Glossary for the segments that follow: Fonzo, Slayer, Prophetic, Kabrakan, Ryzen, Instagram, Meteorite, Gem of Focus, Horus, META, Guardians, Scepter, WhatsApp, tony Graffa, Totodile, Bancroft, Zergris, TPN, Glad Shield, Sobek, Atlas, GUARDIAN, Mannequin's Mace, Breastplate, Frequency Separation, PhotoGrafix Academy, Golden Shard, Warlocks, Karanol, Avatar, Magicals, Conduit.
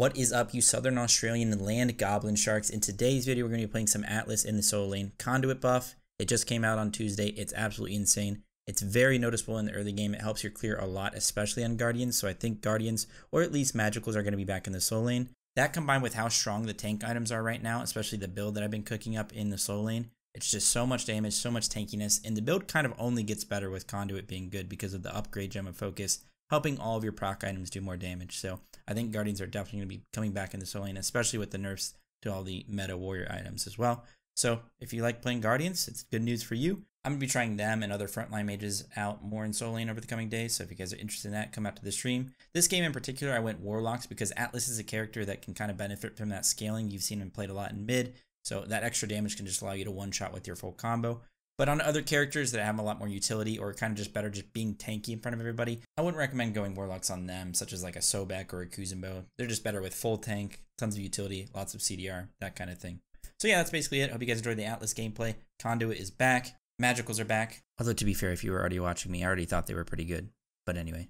What is up, you Southern Australian land goblin sharks? In today's video, we're going to be playing some Atlas in the solo lane. Conduit buff, it just came out on Tuesday. It's absolutely insane. It's very noticeable in the early game. It helps you clear a lot, especially on Guardians. So I think Guardians, or at least Magicals, are going to be back in the solo lane. That combined with how strong the tank items are right now, especially the build that I've been cooking up in the solo lane, it's just so much damage, so much tankiness, and the build kind of only gets better with Conduit being good because of the upgrade Gem of Focus, helping all of your proc items do more damage. So I think Guardians are definitely going to be coming back in the solo lane, especially with the nerfs to all the meta warrior items as well. So if you like playing Guardians, it's good news for you. I'm going to be trying them and other frontline mages out more in solo lane over the coming days. So if you guys are interested in that, come out to the stream. This game in particular, I went Warlocks because Atlas is a character that can kind of benefit from that scaling. You've seen him played a lot in mid, so that extra damage can just allow you to one-shot with your full combo. But on other characters that have a lot more utility or kind of just better just being tanky in front of everybody, I wouldn't recommend going Warlocks on them, such as like a Sobek or a Kuzenbo. They're just better with full tank, tons of utility, lots of CDR, that kind of thing. So yeah, that's basically it. Hope you guys enjoyed the Atlas gameplay. Conduit is back. Magicals are back. Although to be fair, if you were already watching me, I already thought they were pretty good. But anyway,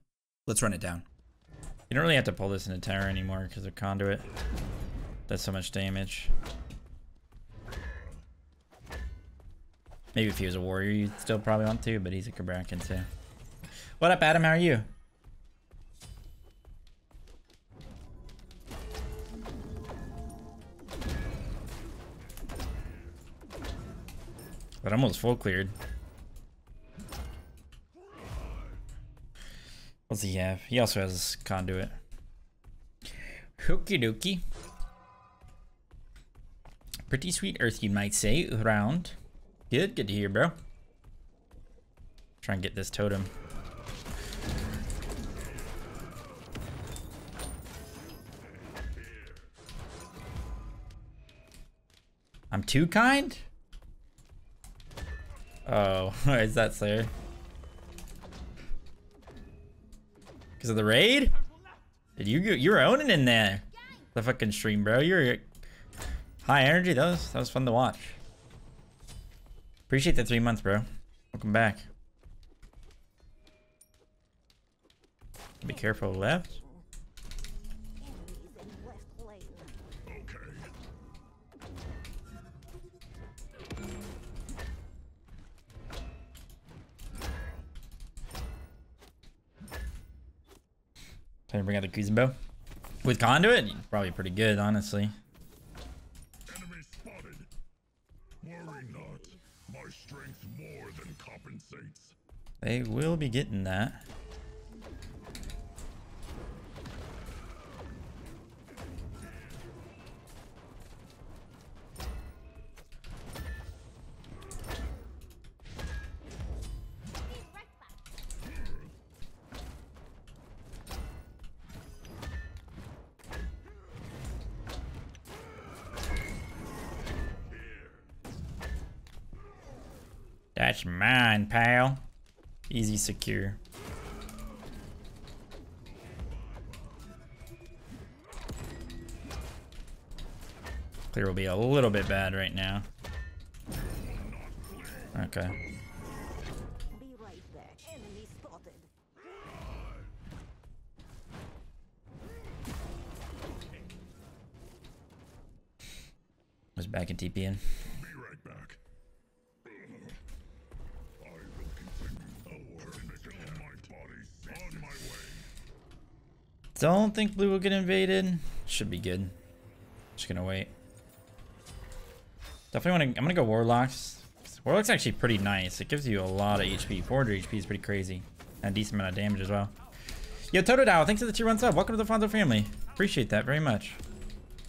let's run it down. You don't really have to pull this into tower anymore because of Conduit. That's so much damage. Maybe if he was a warrior, you'd still probably want to, but he's a Kabrakan too. What up, Adam? How are you? That almost full cleared. What's he have? He also has Conduit. Hookie dookie. Pretty sweet earth, you might say. Round. Good, good to hear, bro. Try and get this totem. I'm too kind? Oh, is that Slayer? Because of the raid? Did you were owning in there. The fucking stream, bro. You're high energy. That was fun to watch. Appreciate the 3 months, bro. Welcome back. Be careful left. Okay. Trying to bring out the Kuzenbo. With Conduit? Probably pretty good, honestly. They will be getting that. That's mine, pal. Easy, secure. Clear will be a little bit bad right now. Okay. Be right back. Enemy spotted. Was back in TPN. Don't think blue will get invaded. Should be good. Just gonna wait. Definitely wanna, I'm gonna go Warlocks. Warlocks are actually pretty nice. It gives you a lot of HP. 400 HP is pretty crazy. And a decent amount of damage as well. Yo, Totodile, thanks for the 2 months up. Welcome to the Fonzo family. Appreciate that very much.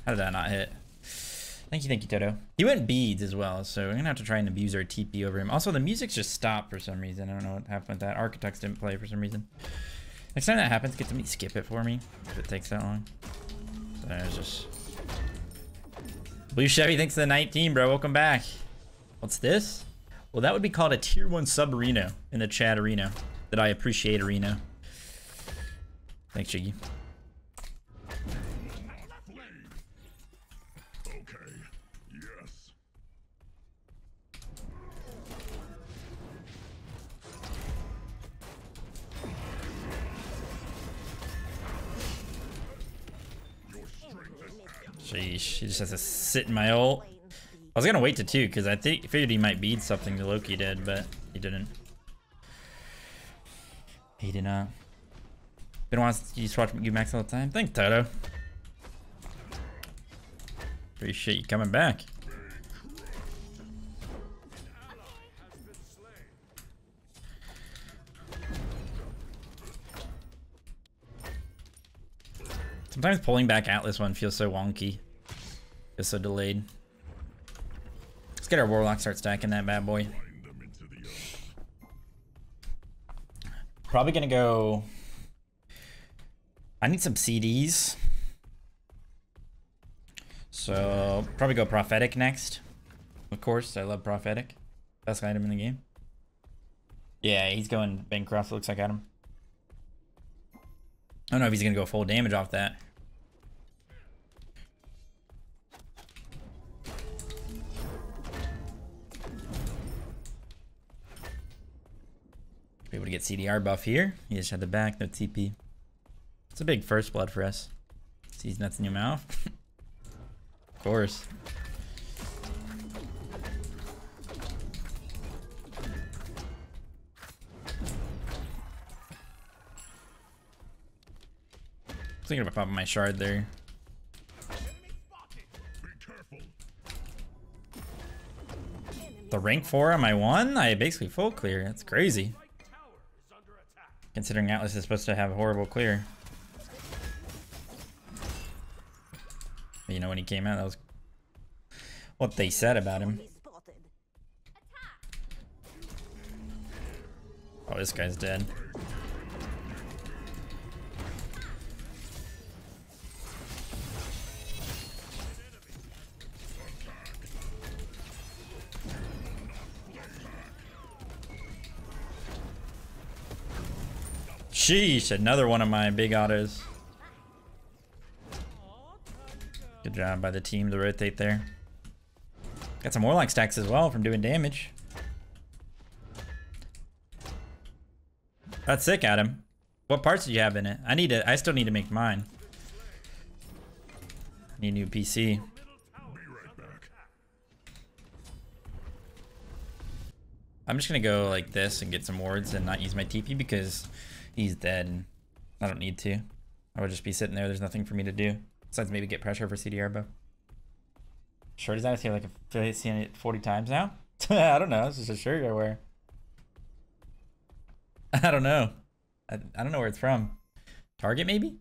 How did that not hit? Thank you, Toto. He went beads as well, so we're gonna have to try and abuse our TP over him. Also, the music's just stopped for some reason. I don't know what happened with that. Architects didn't play for some reason. Next time that happens, get somebody to skip it for me, if it takes that long. So it's just... Blue Chevy, thanks to the 19, bro. Welcome back. What's this? Well, that would be called a tier 1 sub Reno in the chat arena. That I appreciate, arena. Thanks, Jiggy. Okay. Yes. Sheesh, she just has to sit in my ult. I was gonna wait to 2 because I figured he might bead something to Loki did, but he didn't. He did not. Been a while since you just watch you max all the time. Thanks, Toto. Appreciate you coming back. Sometimes pulling back Atlas one feels so wonky. Feels so delayed. Let's get our Warlock, start stacking that bad boy. Probably gonna go... I need some CDs. So, probably go Prophetic next. Of course, I love Prophetic. Best item in the game. Yeah, he's going Bancroft, looks like at him. I don't know if he's gonna go full damage off that. Be able to get CDR buff here. He just had the back, no TP. It's a big first blood for us. Sees nuts in your mouth. Of course. Thinking about popping my shard there. The rank 4 on my 1? I basically full clear. That's crazy. Considering Atlas is supposed to have a horrible clear. But you know when he came out, that was what they said about him. Oh, this guy's dead. Sheesh, another one of my big autos. Good job by the team to rotate there. Got some Warlock stacks as well from doing damage. That's sick, Adam. What parts did you have in it? I still need to make mine. I need a new PC. I'm just gonna go like this and get some wards and not use my TP because he's dead and I don't need to. I would just be sitting there. There's nothing for me to do. Besides maybe get pressure for CDR, but... Shirt is out of here like I've seen it 40 times now? I don't know. It's just a shirt I wear. I don't know. I don't know where it's from. Target maybe?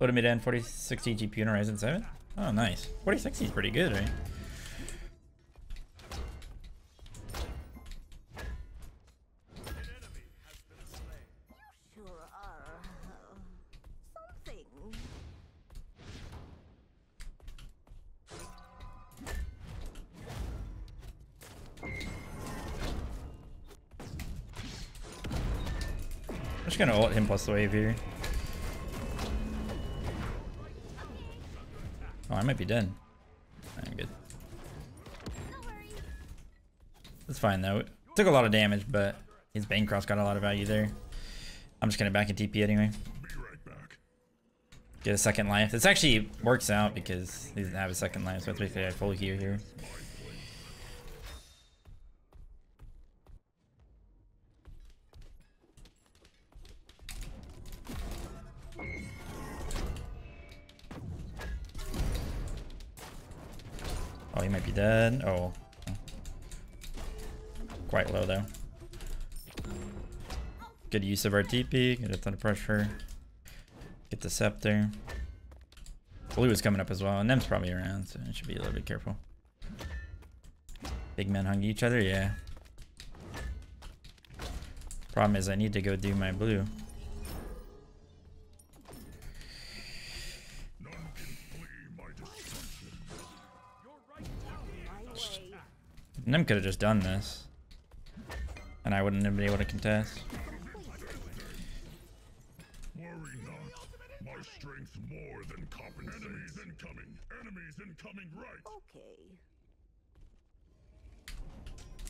Low to mid-end 4060 GPU on Ryzen 7? Oh, nice. 4060 is pretty good, right? Gonna ult him plus the wave here. Oh, I might be dead. I'm good. That's fine though. It took a lot of damage, but his Bancroft got a lot of value there. I'm just gonna back and TP anyway. Get a second life. This actually works out because he doesn't have a second life, so that's basically I full heal here. Oh, he might be dead. Oh. Quite low, though. Good use of our TP. Get a ton of pressure. Get the Scepter. Blue is coming up as well, and them's probably around, so I should be a little bit careful. Big men hung each other? Yeah. Problem is I need to go do my blue. Nim could have just done this, and I wouldn't have been able to contest. Worry not. My strength more than compensates. Enemies incoming right.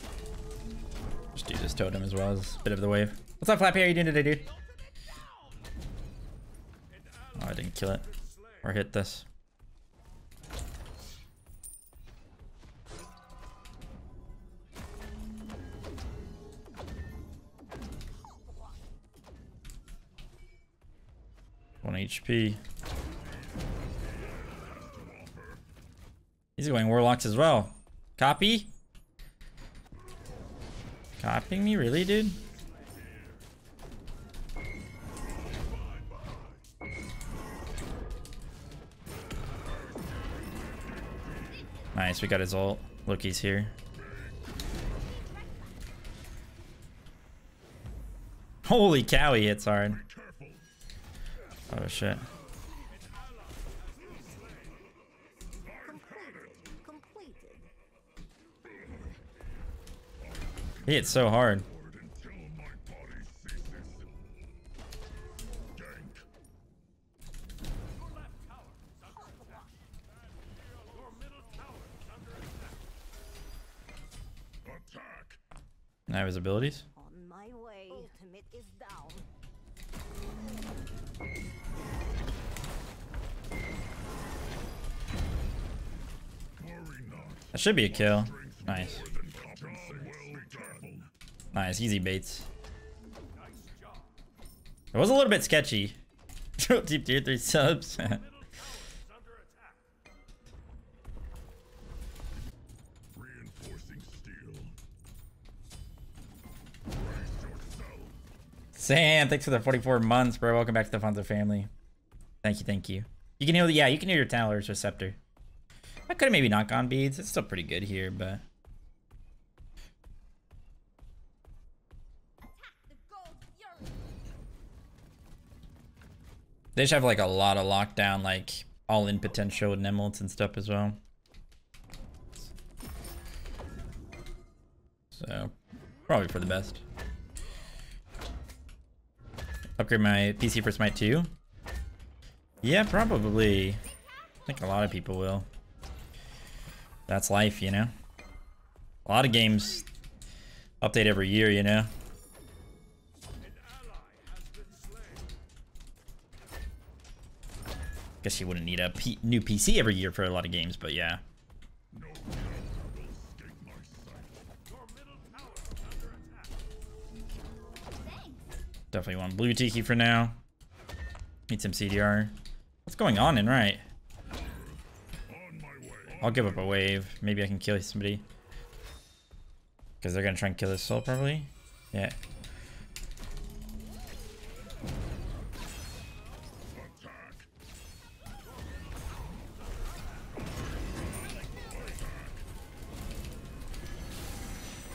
Okay. Just do this totem as well as a bit of the wave. What's up, Flappy? How are you doing today, dude? Oh, I didn't kill it or hit this. One HP. He's going Warlocks as well. Copy? Copying me? Really, dude? Nice, we got his ult. Loki's here. Holy cow, he hits hard. Oh shit. He hits so hard. Now I have his abilities. On my way. Ultimate is down. That should be a kill. Nice. Nice, easy baits. It was a little bit sketchy. Deep tier 3 subs. Sam, thanks for the 44 months, bro. Welcome back to the Fonzo family. Thank you, thank you. You can heal, yeah, you can heal your Talers with Scepter. I could have maybe not gone beads. It's still pretty good here, but. They should have like a lot of lockdown, like all in potential and emeralds and stuff as well. So, probably for the best. Upgrade my PC for Smite 2? Yeah, probably. I think a lot of people will. That's life, you know? A lot of games update every year, you know? Guess you wouldn't need a new PC every year for a lot of games, but yeah. Definitely want blue Tiki for now. Need some CDR. What's going on in right? I'll give up a wave. Maybe I can kill somebody. Because they're going to try and kill this soul probably. Yeah.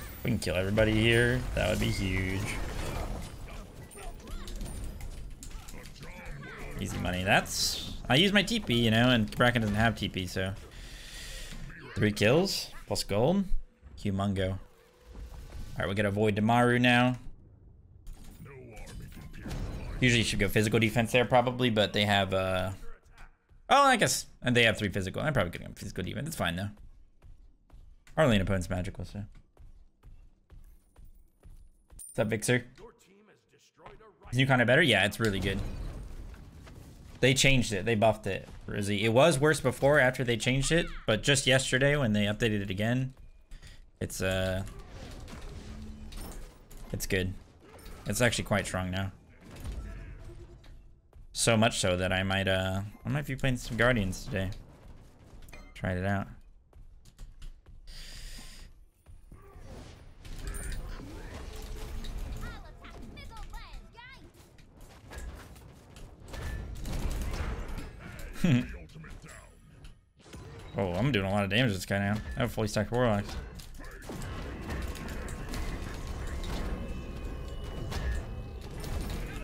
If we can kill everybody here, that would be huge. Easy money. That's... I use my TP, you know, and Kabrakan doesn't have TP, so... 3 kills, plus gold. Humongo. Alright, we gotta avoid Demaru now. Usually should go physical defense there, probably, but they have, Oh, I guess... And they have 3 physical. I'm probably gonna go physical defense. It's fine, though. Our lane opponent's magical, so... What's up, Vixer? Is new content better? Yeah, it's really good. They changed it. They buffed it. Rizzy. It was worse before after they changed it, but just yesterday when they updated it again, it's good. It's actually quite strong now. So much so that I might be playing some Guardians today. Tried it out. Oh, I'm doing a lot of damage to this guy now. I have fully stacked Warlocks.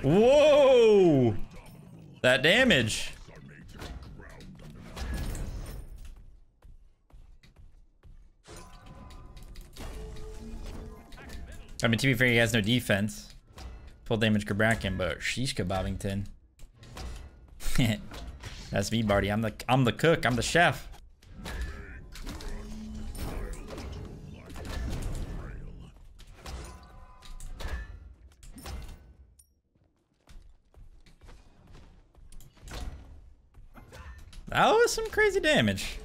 Whoa! That damage! I mean, to be fair, he has no defense. Full damage Kabrakan, but sheesh kabobbington. Heh. That's me, Barty. I'm the cook. I'm the chef. That was some crazy damage.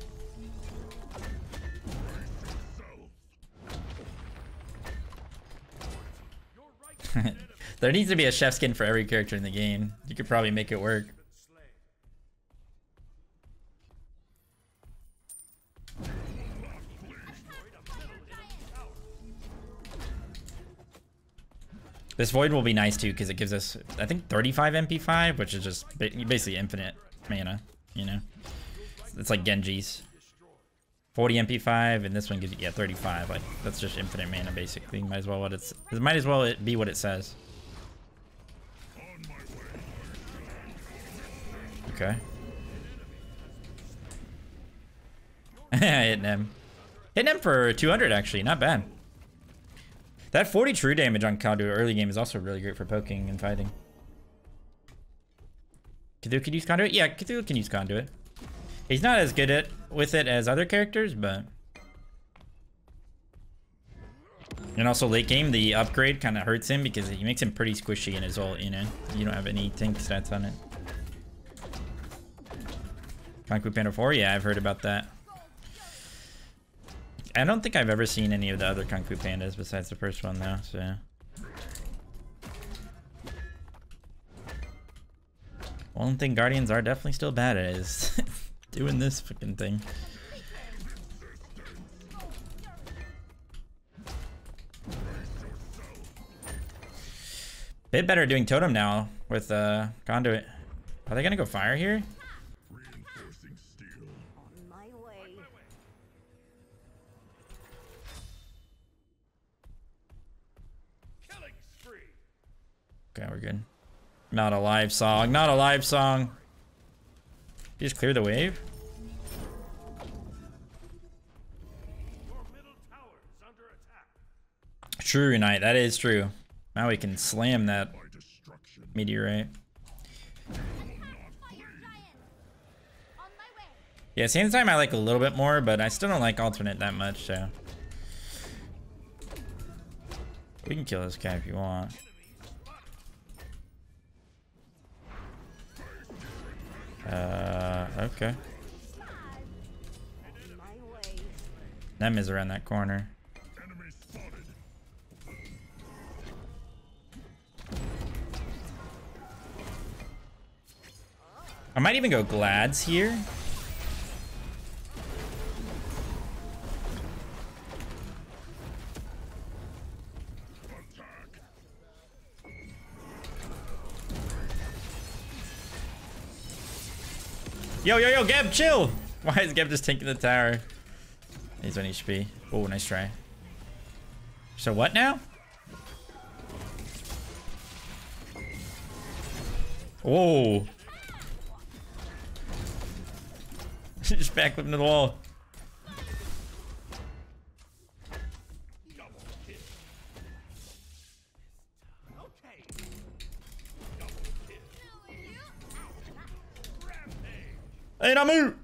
There needs to be a chef skin for every character in the game. You could probably make it work. This void will be nice too, because it gives us, I think, 35 MP5, which is just basically infinite mana, you know? It's like Genji's. 40 MP5, and this one gives you, yeah, 35. Like, that's just infinite mana, basically. Might as well be what it says. Okay. Hitting him. Hitting him for 200, actually. Not bad. That 40 true damage on Conduit early game is also really great for poking and fighting. Cthulhu can use Conduit? Yeah, Cthulhu can use Conduit. He's not as good with it as other characters, but... And also late game, the upgrade kind of hurts him because he makes him pretty squishy in his ult, you know? You don't have any tank stats on it. Conquer Panda 4? Yeah, I've heard about that. I don't think I've ever seen any of the other Kung Fu Pandas besides the first one, though, so... One thing Guardians are definitely still bad at is doing this fucking thing. Bit better doing Totem now with Conduit. Are they gonna go fire here? Okay, we're good. Not a live song, not a live song. You just clear the wave? True Unite, that is true. Now we can slam that meteorite. Yeah, Sands Time I like a little bit more, but I still don't like alternate that much, so. We can kill this guy if you want. Okay. Nem is around that corner. I might even go Glads here. Yo, yo, yo, Geb, chill! Why is Geb just tanking the tower? He's on HP. Oh, nice try. So what now? Whoa. Just backflipping to the wall. And I'm out.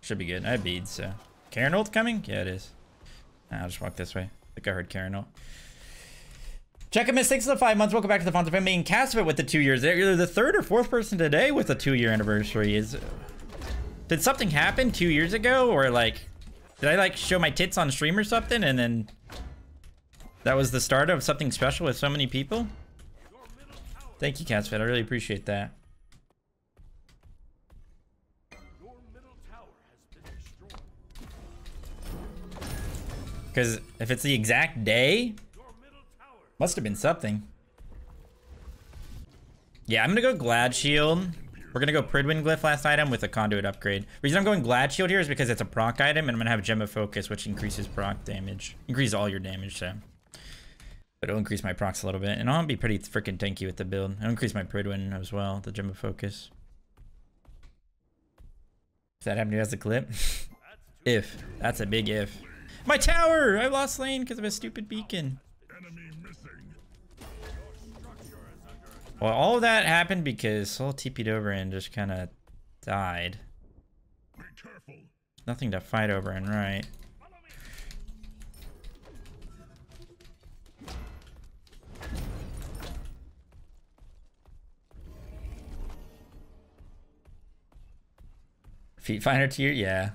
Should be good. I have beads, so. Karanol coming? Yeah, it is. Nah, I'll just walk this way. I think I heard Karanol. Check him at 6 to 5 months. Welcome back to the Fonz family. And Casper with the 2 years. They're the third or fourth person today with a 2 year anniversary. Did something happen 2 years ago? Or like, did I like show my tits on stream or something? And then that was the start of something special with so many people? Thank you, Casper. I really appreciate that. Because if it's the exact day, must have been something. Yeah, I'm gonna go Glad Shield. We're gonna go Pridwen Glyph last item with a Conduit upgrade. Reason I'm going Glad Shield here is because it's a proc item, and I'm gonna have Gem of Focus, which increases proc damage. Increases all your damage, so. But it'll increase my procs a little bit, and I'll be pretty freaking tanky with the build. I'll increase my Pridwen as well, the Gem of Focus. If that happened to you as a clip? If. That's a big if. My tower! I lost lane because of a stupid beacon. Well, all of that happened because Sol TP'd over and just kind of died. Nothing to fight over and right. Feet Finder tier? Yeah.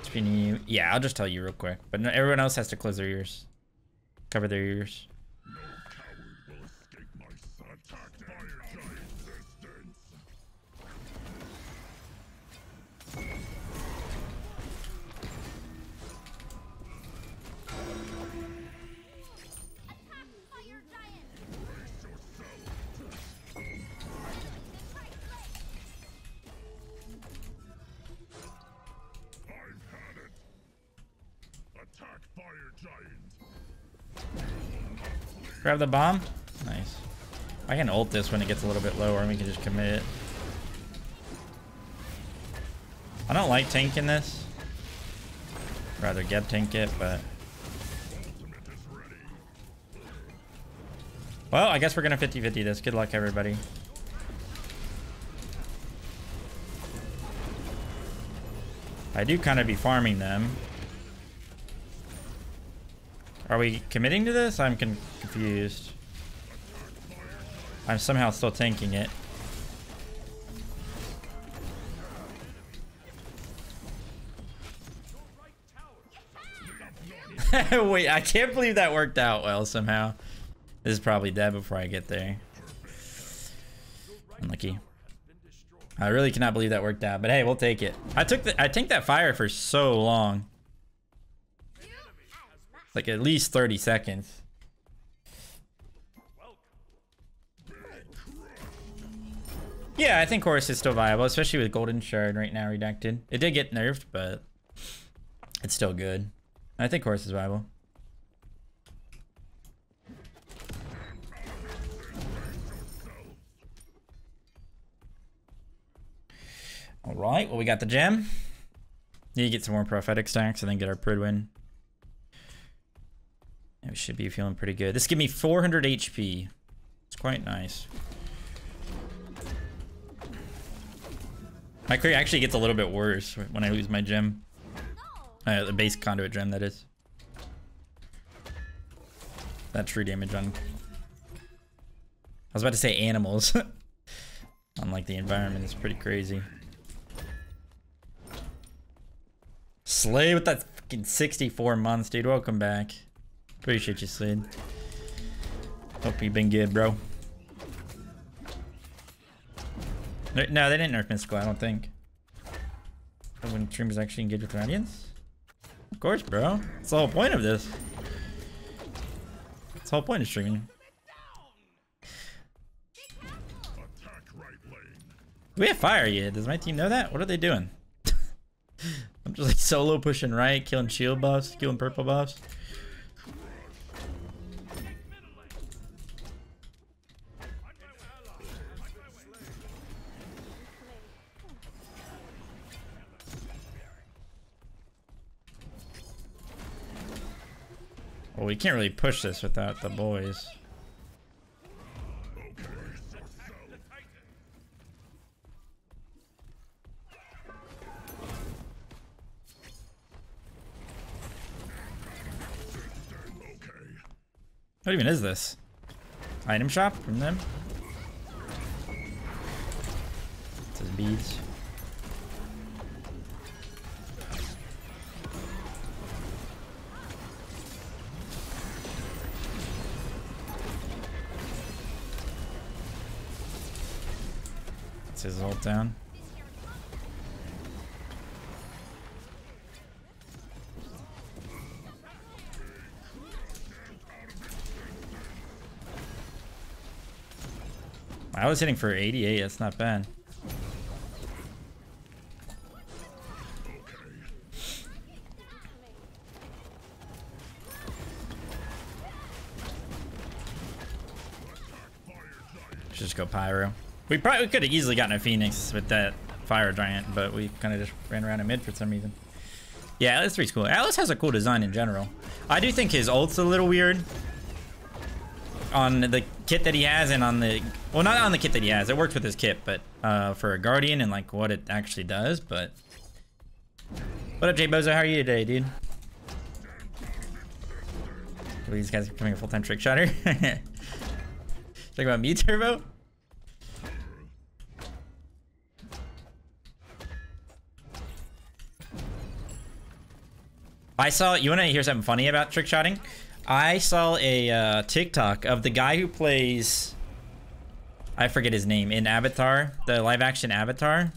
It's pretty new. Yeah, I'll just tell you real quick. But no, everyone else has to close their ears. Cover their ears. Grab the bomb. Nice. I can ult this when it gets a little bit lower and we can just commit it. I don't like tanking this. I'd rather get tank it, but... Well, I guess we're gonna 50-50 this. Good luck, everybody. I do kind of be farming them. Are we committing to this? I'm confused. I'm somehow still tanking it. Wait, I can't believe that worked out well somehow. This is probably dead before I get there. Unlucky. I really cannot believe that worked out, but hey, we'll take it. I tanked that fire for so long. Like at least 30 seconds. Yeah, I think Horus is still viable, especially with Golden Shard right now redacted. It did get nerfed, but it's still good. I think Horus is viable. All right, well, we got the gem. Need to get some more prophetic stacks and then get our Pridwen. We should be feeling pretty good. This give me 400 HP. It's quite nice. My career actually gets a little bit worse when I lose my gem. The base conduit gem, that is. That true damage on... I was about to say animals. Unlike the environment, it's pretty crazy. Slay with that fucking 64 months, dude. Welcome back. Appreciate you, Slade. Hope you've been good, bro. No, they didn't nerf Mystical, I don't think. When streamers actually engage with Guardians? Of course, bro. That's the whole point of this. That's the whole point of streaming. Do we have fire yet? Does my team know that? What are they doing? I'm just like solo pushing right, killing shield buffs, killing purple buffs. Well, we can't really push this without the boys. What even is this? Item shop from them? It says beads. Is all down. I was hitting for 88. That's not bad. Should just go pyro. We probably could have easily gotten a Phoenix with that fire giant, but we kind of just ran around in mid for some reason. Yeah, Atlas 3's cool. Atlas has a cool design in general. I do think his ult's a little weird on the kit that he has and on the... Well, not on the kit that he has. It works with his kit, but for a Guardian and like what it actually does, but... What up, Jay Bozo? How are you today, dude? These guys are becoming a full-time trick shotter. Talking about me, Turbo? I saw, you want to hear something funny about trick shotting? I saw a TikTok of the guy who plays, I forget his name, in Avatar, the live action Avatar,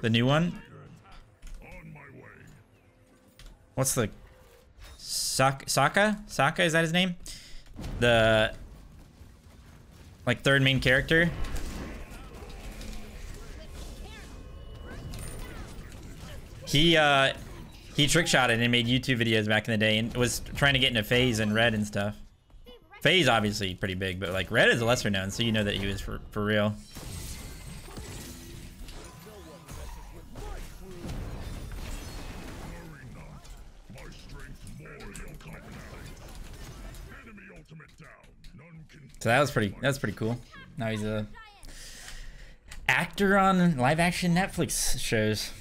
the new one. What's the, Sokka? Sokka, is that his name? The, like, third main character. He trick-shotted and made YouTube videos back in the day and was trying to get into FaZe and Red and stuff. FaZe obviously pretty big, but like Red is a lesser known, so you know that he was for real. So that was pretty, that's pretty cool. Now he's a actor on live action Netflix shows.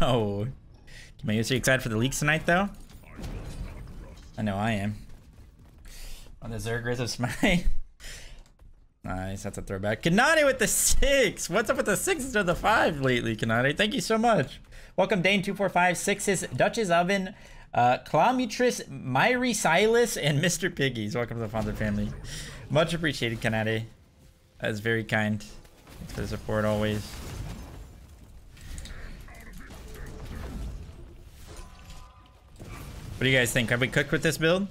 No. Are you excited for the leaks tonight though? I know I am. On the Zergris of Smite. Nice, that's a throwback. Kanade with the 6. What's up with the 6s to the 5 lately, Kanade? Thank you so much. Welcome Dane2456, Sixes, Dutch's Oven, Clamutris, Myri Silas, and Mr. Piggies. Welcome to the Father family. Much appreciated, Kanade. That's very kind. Thanks for the support always. What do you guys think? Have we cooked with this build?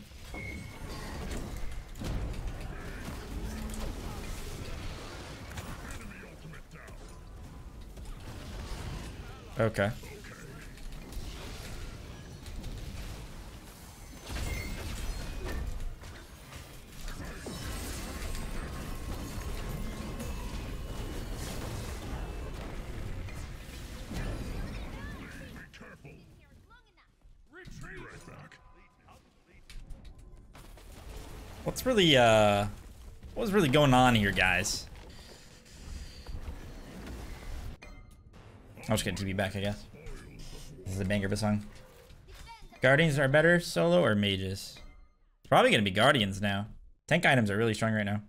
Okay. What's really what's really going on here, guys? I'm just gonna TP back, I guess. This is a banger of a song. Guardians are better, solo or mages? It's probably gonna be Guardians now. Tank items are really strong right now.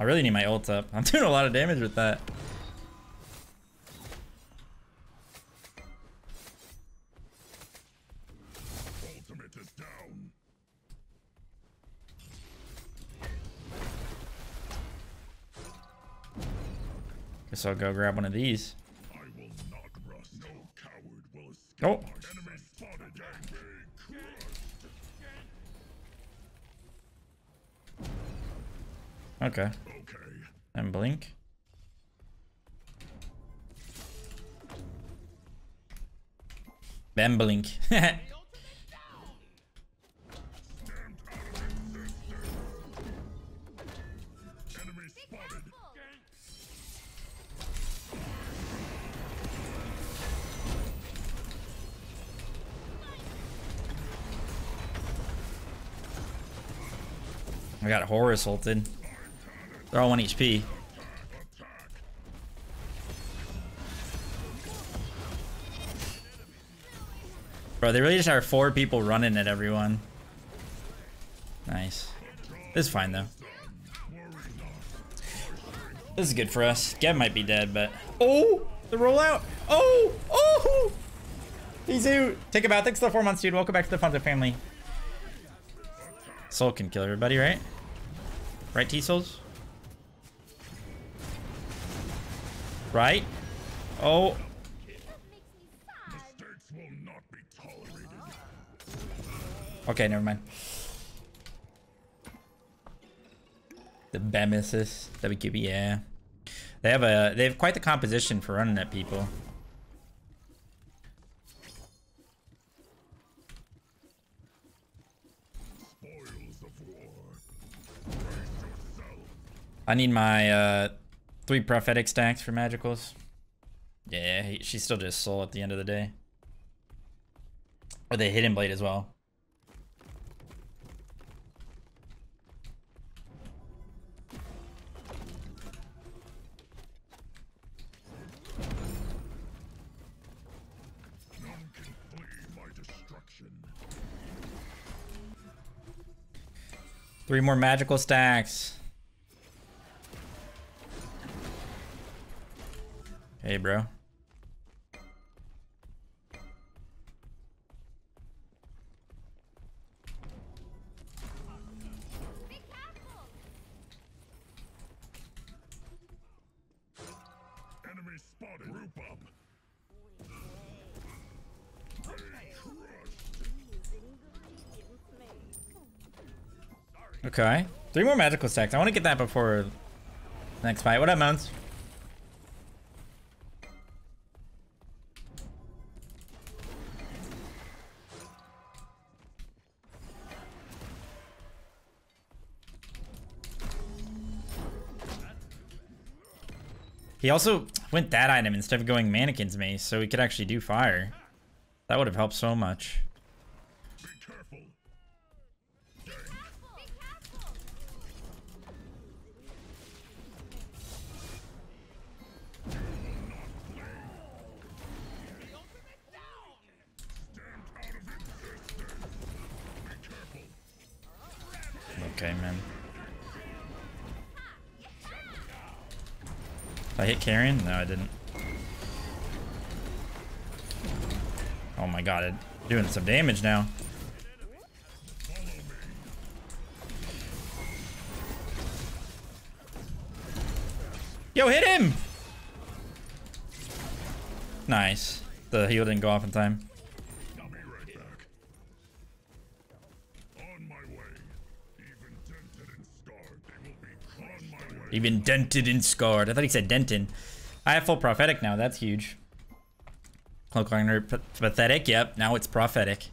I really need my ult up. I'm doing a lot of damage with that. Ultimate is down. Guess I'll go grab one of these. I will not rust. No coward will escape. Oh. Enemy spotted and be crushed. Okay. And blink. Then blink. I got Horus ulted. They're all 1 HP. Bro, they really just are 4 people running at everyone. Nice. This is fine, though. This is good for us. Gem might be dead, but... Oh! The rollout! Oh! Oh! He's out! Take about. Thanks for the 4 months, dude. Welcome back to the Fonzo family. Soul can kill everybody, right? Right, T-Souls? Right? Oh. Okay, never mind. The Bemesis WQB, yeah. They have quite the composition for running at people. Spoils of war. I need my 3 prophetic stacks for magicals. Yeah, she's still just soul at the end of the day. Or the hidden blade as well. None can flee my destruction. Three more magical stacks. Hey, bro. Okay, three more magical stacks. I want to get that before the next fight. What up, Mounts? He also went that item instead of going Mannequin's Mace, so he could actually do fire. That would have helped so much. Okay, man. Did I hit Karan? No, I didn't. Oh my god, it's doing some damage now. Yo, hit him! Nice. The heal didn't go off in time. Even dented and scarred. I thought he said Denton. I have full prophetic now. That's huge. Cloak Runner pathetic. Yep. Now it's prophetic.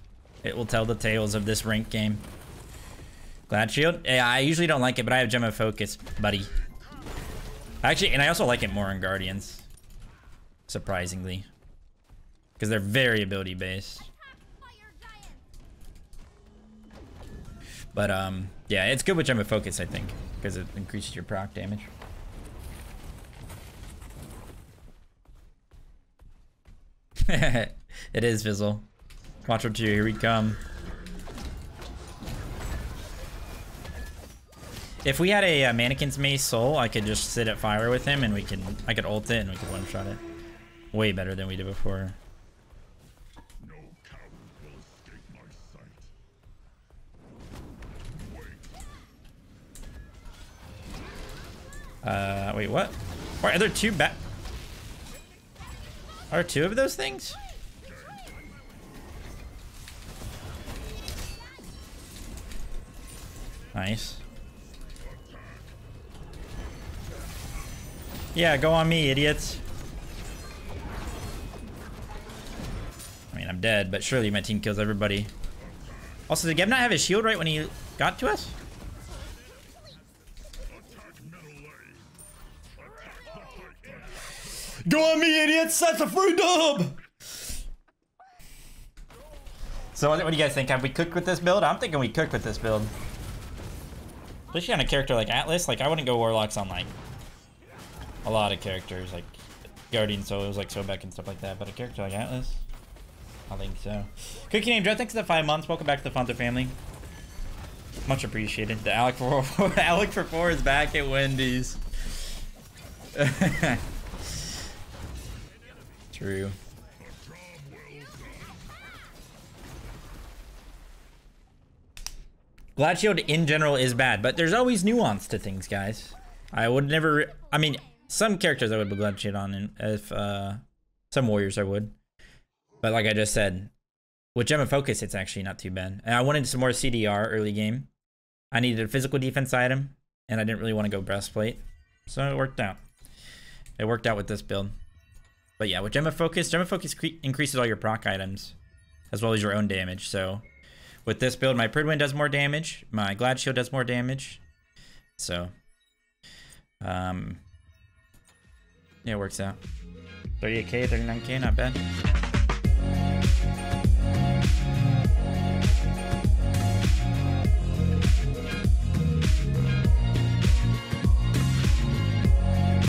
It will tell the tales of this ranked game. Glad Shield. Yeah, I usually don't like it, but I have Gem of Focus, buddy. Actually, and I also like it more in Guardians, surprisingly, because they're very ability based. But yeah, it's good with Gem of Focus, I think, because it increases your proc damage. It is Fizzle. Watch out, here we come. If we had a Mannequin's Mace soul, I could just sit at fire with him and I could ult it and we could one shot it. Way better than we did before. Wait, what? Are there two back? Are two of those things? Nice. Yeah, go on me, idiots. I mean, I'm dead, but surely my team kills everybody. Also, did Gem not have his shield right when he got to us? Go on me, idiots! That's a free dub! So what do you guys think? Have we cooked with this build? I'm thinking we cooked with this build. Especially on a character like Atlas. Like, I wouldn't go Warlocks on, like, a lot of characters. Like, Guardian Solos, like Sobek and stuff like that. But a character like Atlas? I think so. Cookie Name Dread, thanks for the 5 months. Welcome back to the Fonto family. Much appreciated. The Alec for 4 is back at Wendy's. True. Glad Shield in general is bad, but there's always nuance to things, guys. I would never, I mean, some characters I would be Glad Shield on, and if some warriors I would, but like I just said, with Gem of Focus it's actually not too bad. And I wanted some more CDR early game. I needed a physical defense item and I didn't really want to go breastplate, so it worked out. It worked out with this build. But yeah, with Gem of Focus increases all your proc items, as well as your own damage. So with this build, my Pridwen does more damage, my Glad Shield does more damage. So, yeah, it works out. 38k, 39k, not bad.